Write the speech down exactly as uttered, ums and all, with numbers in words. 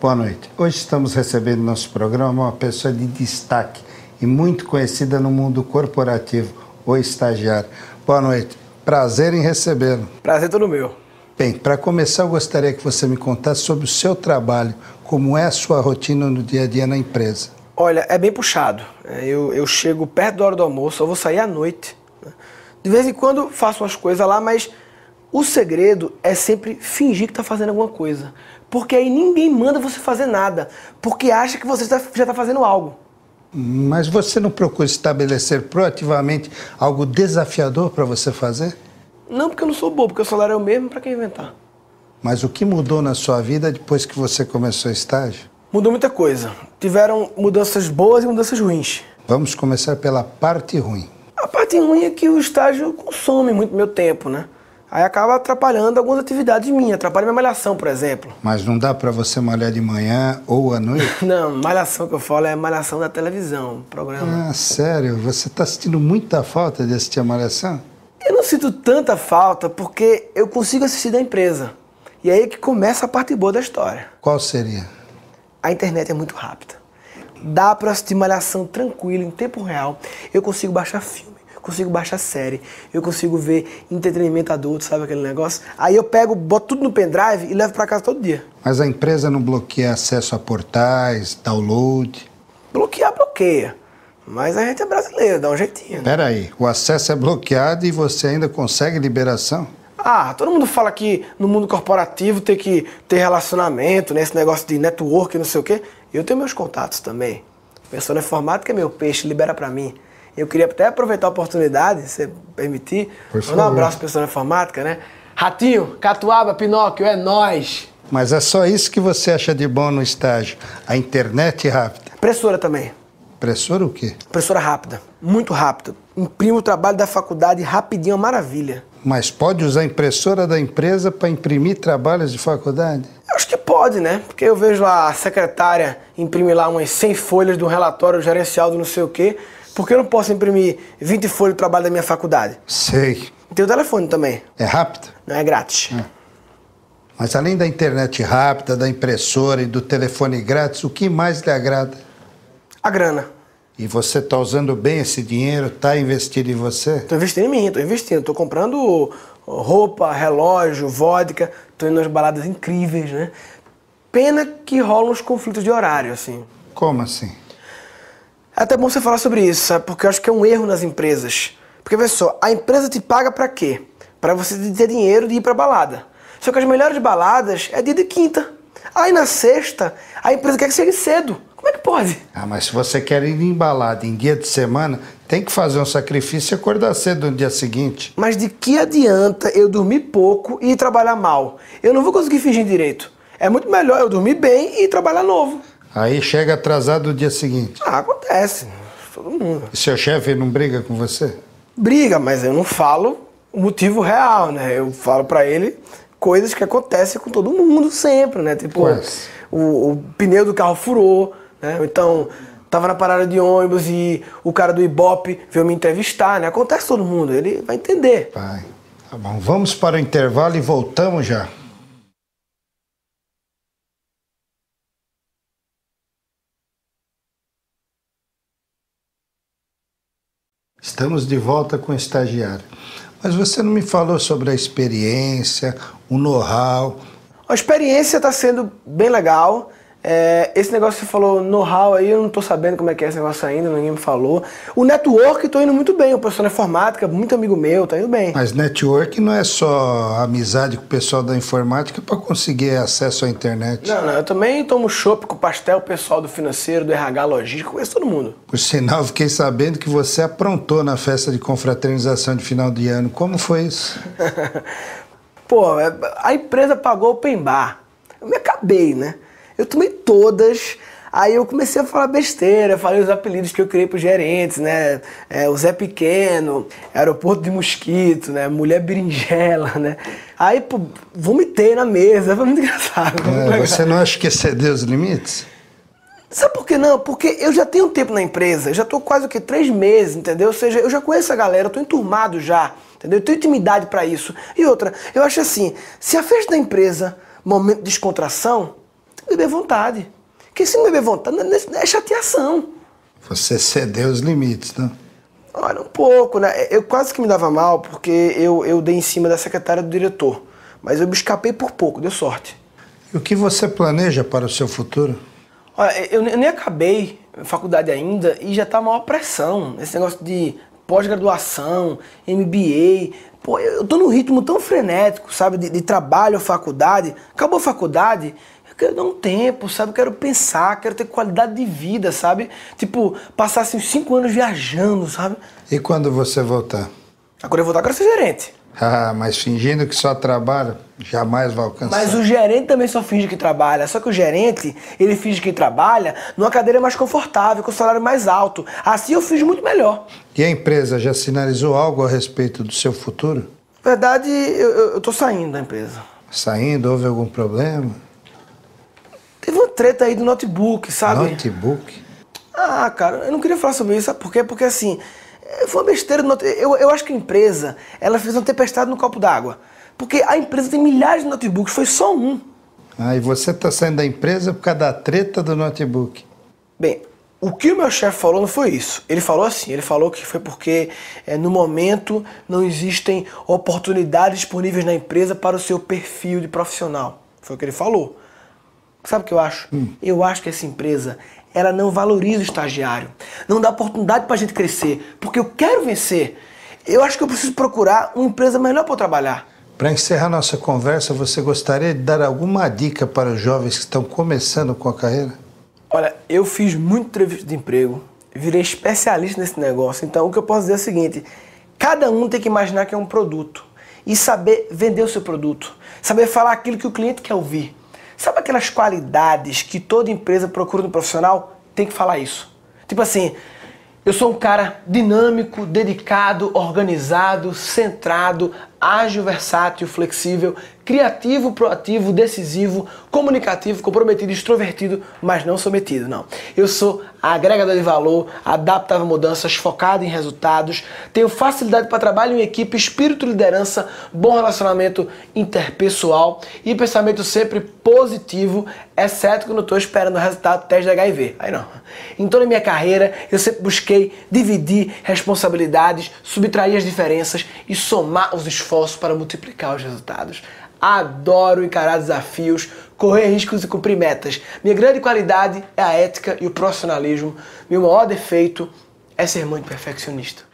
Boa noite. Hoje estamos recebendo no nosso programa uma pessoa de destaque e muito conhecida no mundo corporativo, o estagiário. Boa noite. Prazer em recebê-lo. Prazer todo meu. Bem, para começar eu gostaria que você me contasse sobre o seu trabalho, como é a sua rotina no dia a dia na empresa. Olha, é bem puxado. Eu, eu chego perto da hora do almoço, eu vou sair à noite. De vez em quando faço umas coisas lá, mas o segredo é sempre fingir que está fazendo alguma coisa. Porque aí ninguém manda você fazer nada, porque acha que você já está fazendo algo. Mas você não procura estabelecer proativamente algo desafiador para você fazer? Não, porque eu não sou bobo, porque o salário é o mesmo, para quem inventar. Mas o que mudou na sua vida depois que você começou o estágio? Mudou muita coisa. Tiveram mudanças boas e mudanças ruins. Vamos começar pela parte ruim. A parte ruim é que o estágio consome muito meu tempo, né? Aí acaba atrapalhando algumas atividades minhas, atrapalha minha malhação, por exemplo. Mas não dá pra você malhar de manhã ou à noite? Não, malhação que eu falo é malhação da televisão, programa. Ah, sério? Você tá sentindo muita falta de assistir a malhação? Eu não sinto tanta falta porque eu consigo assistir da empresa. E aí que começa a parte boa da história. Qual seria? A internet é muito rápida. Dá pra assistir malhação tranquilo, em tempo real. Eu consigo baixar filme. Eu consigo baixar série, eu consigo ver entretenimento adulto, sabe aquele negócio? Aí eu pego, boto tudo no pendrive e levo pra casa todo dia. Mas a empresa não bloqueia acesso a portais, download? Bloquear, bloqueia. Mas a gente é brasileiro, dá um jeitinho. Né? Peraí, o acesso é bloqueado e você ainda consegue liberação? Ah, todo mundo fala que no mundo corporativo tem que ter relacionamento, né? Esse negócio de network, não sei o quê. Eu tenho meus contatos também. Pessoa na informática é meu peixe, libera pra mim. Eu queria até aproveitar a oportunidade, se você permitir, mandar um abraço para pessoa da informática, né? Ratinho, Catuaba, Pinóquio, é nóis! Mas é só isso que você acha de bom no estágio, a internet rápida. Pressora também. Pressora o quê? Pressora rápida, muito rápida. Imprimo o trabalho da faculdade rapidinho, uma maravilha. Mas pode usar a impressora da empresa para imprimir trabalhos de faculdade? Eu acho que pode, né? Porque eu vejo a secretária imprimir lá umas cem folhas de um relatório gerencial do não sei o quê. Por que eu não posso imprimir vinte folhas de trabalho da minha faculdade? Sei. Tem o telefone também. É rápido? Não, é grátis. É. Mas além da internet rápida, da impressora e do telefone grátis, o que mais lhe agrada? A grana. E você está usando bem esse dinheiro? Está investindo em você? Estou investindo em mim, estou investindo. Estou comprando roupa, relógio, vodka. Estou indo nas baladas incríveis, né? Pena que rolam os conflitos de horário, assim. Como assim? É até bom você falar sobre isso, sabe? Porque eu acho que é um erro nas empresas. Porque, vê só, a empresa te paga pra quê? Pra você ter dinheiro de ir pra balada. Só que as melhores baladas é dia de quinta. Aí na sexta, a empresa quer que chegue cedo. Como é que pode? Ah, mas se você quer ir em balada em dia de semana, tem que fazer um sacrifício e acordar cedo no dia seguinte. Mas de que adianta eu dormir pouco e ir trabalhar mal? Eu não vou conseguir fingir direito. É muito melhor eu dormir bem e ir trabalhar novo. Aí chega atrasado no dia seguinte. Ah, acontece. Todo mundo. E seu chefe não briga com você? Briga, mas eu não falo o motivo real, né? Eu falo pra ele coisas que acontecem com todo mundo sempre, né? Tipo, o, o pneu do carro furou, né? Então, tava na parada de ônibus e o cara do Ibope veio me entrevistar, né? Acontece com todo mundo, ele vai entender. Vai. Tá bom, vamos para o intervalo e voltamos já. Estamos de volta com o estagiário. Mas você não me falou sobre a experiência, o know-how. A experiência está sendo bem legal. É, esse negócio que você falou, know-how, aí eu não estou sabendo como é que é esse negócio ainda, ninguém me falou. O network estou indo muito bem, o pessoal da informática, muito amigo meu, está indo bem. Mas network não é só amizade com o pessoal da informática para conseguir acesso à internet. Não, não, eu também tomo chopp com pastel, o pessoal do financeiro, do R H, logística, conheço todo mundo. Por sinal, fiquei sabendo que você aprontou na festa de confraternização de final de ano. Como foi isso? Pô, a empresa pagou o open bar. Eu me acabei, né? Eu tomei todas, aí eu comecei a falar besteira, falei os apelidos que eu criei pros gerentes, né? É, o Zé Pequeno, aeroporto de mosquito, né? Mulher berinjela, né? Aí, pô, vomitei na mesa, foi muito engraçado. É, você não acha que excedeu os limites? Sabe por que não? Porque eu já tenho um tempo na empresa, eu já tô quase o quê? Três meses, entendeu? Ou seja, eu já conheço a galera, eu tô enturmado já, entendeu? Eu tenho intimidade pra isso. E outra, eu acho assim, se a festa da empresa, momento de descontração, beber vontade. Porque se não beber vontade, é chateação. Você cedeu os limites, né? Olha, um pouco, né? Eu quase que me dava mal, porque eu, eu dei em cima da secretária do diretor. Mas eu me escapei por pouco, deu sorte. E o que você planeja para o seu futuro? Olha, eu, eu nem acabei a faculdade ainda e já tá a maior pressão. Esse negócio de pós-graduação, M B A... Pô, eu tô num ritmo tão frenético, sabe? De, de trabalho, faculdade. Acabou a faculdade... Quero dar um tempo, sabe? Quero pensar, quero ter qualidade de vida, sabe? Tipo, passar assim, uns cinco anos viajando, sabe? E quando você voltar? Ah, quando eu voltar, eu quero ser gerente. Ah, mas fingindo que só trabalha, jamais vai alcançar. Mas o gerente também só finge que trabalha. Só que o gerente, ele finge que trabalha numa cadeira mais confortável, com um salário mais alto. Assim eu finjo muito melhor. E a empresa já sinalizou algo a respeito do seu futuro? Na verdade, eu, eu tô saindo da empresa. Saindo? Houve algum problema? Teve uma treta aí do notebook, sabe? Notebook? Ah, cara, eu não queria falar sobre isso, sabe por quê? Porque assim, foi uma besteira do notebook. Eu, eu acho que a empresa, ela fez uma tempestade no copo d'água. Porque a empresa tem milhares de notebooks, foi só um. Ah, e você tá saindo da empresa por causa da treta do notebook? Bem, o que o meu chefe falou não foi isso. Ele falou assim, ele falou que foi porque é, no momento não existem oportunidades disponíveis na empresa para o seu perfil de profissional. Foi o que ele falou. Sabe o que eu acho? Hum. Eu acho que essa empresa, ela não valoriza o estagiário. Não dá oportunidade pra gente crescer, porque eu quero vencer. Eu acho que eu preciso procurar uma empresa melhor pra eu trabalhar. Pra encerrar nossa conversa, você gostaria de dar alguma dica para os jovens que estão começando com a carreira? Olha, eu fiz muita entrevista de emprego, virei especialista nesse negócio. Então, o que eu posso dizer é o seguinte, cada um tem que imaginar que é um produto e saber vender o seu produto, saber falar aquilo que o cliente quer ouvir. Sabe aquelas qualidades que toda empresa procura no profissional? Tem que falar isso. Tipo assim, eu sou um cara dinâmico, dedicado, organizado, centrado, ágil, versátil, flexível, criativo, proativo, decisivo, comunicativo, comprometido, extrovertido, mas não sometido, não. Eu sou agregador de valor, adaptável a mudanças, focado em resultados, tenho facilidade para trabalho em equipe, espírito de liderança, bom relacionamento interpessoal e pensamento sempre positivo, exceto quando estou esperando o resultado do teste de H I V. Aí não. Em toda a minha carreira, eu sempre busquei dividir responsabilidades, subtrair as diferenças e somar os esforços para multiplicar os resultados. Adoro encarar desafios, correr riscos e cumprir metas. Minha grande qualidade é a ética e o profissionalismo. Meu maior defeito é ser muito perfeccionista.